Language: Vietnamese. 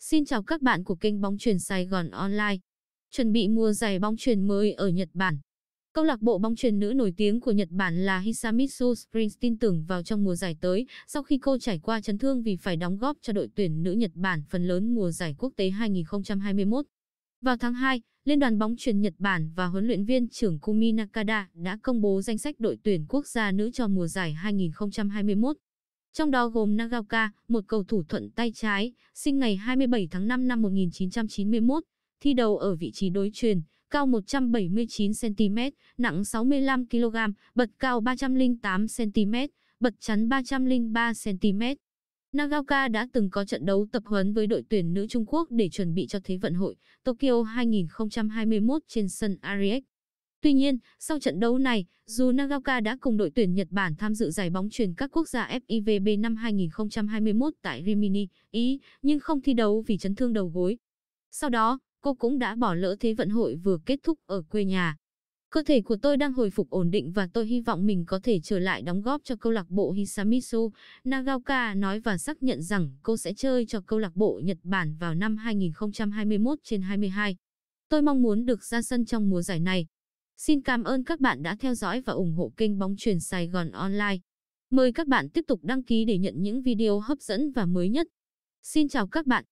Xin chào các bạn của kênh Bóng Chuyền Sài Gòn Online. Chuẩn bị mua giày bóng chuyền mới ở Nhật Bản. Câu lạc bộ bóng chuyền nữ nổi tiếng của Nhật Bản là Hisamitsu Springs tin tưởng vào trong mùa giải tới sau khi cô trải qua chấn thương vì phải đóng góp cho đội tuyển nữ Nhật Bản phần lớn mùa giải quốc tế 2021. Vào tháng 2, Liên đoàn bóng chuyền Nhật Bản và huấn luyện viên trưởng Kumi Nakada đã công bố danh sách đội tuyển quốc gia nữ cho mùa giải 2021. Trong đó gồm Nagaoka, một cầu thủ thuận tay trái, sinh ngày 27 tháng 5 năm 1991, thi đấu ở vị trí đối chuyền, cao 179cm, nặng 65kg, bật cao 308cm, bật chắn 303cm. Nagaoka đã từng có trận đấu tập huấn với đội tuyển nữ Trung Quốc để chuẩn bị cho Thế vận hội Tokyo 2021 trên sân Ariake. Tuy nhiên, sau trận đấu này, dù Nagaoka đã cùng đội tuyển Nhật Bản tham dự giải bóng chuyền các quốc gia FIVB năm 2021 tại Rimini, Ý, nhưng không thi đấu vì chấn thương đầu gối. Sau đó, cô cũng đã bỏ lỡ Thế vận hội vừa kết thúc ở quê nhà. Cơ thể của tôi đang hồi phục ổn định và tôi hy vọng mình có thể trở lại đóng góp cho câu lạc bộ Hisamitsu, Nagaoka nói và xác nhận rằng cô sẽ chơi cho câu lạc bộ Nhật Bản vào năm 2021 trên 22. Tôi mong muốn được ra sân trong mùa giải này. Xin cảm ơn các bạn đã theo dõi và ủng hộ kênh Bóng Chuyền Sài Gòn Online. Mời các bạn tiếp tục đăng ký để nhận những video hấp dẫn và mới nhất. Xin chào các bạn!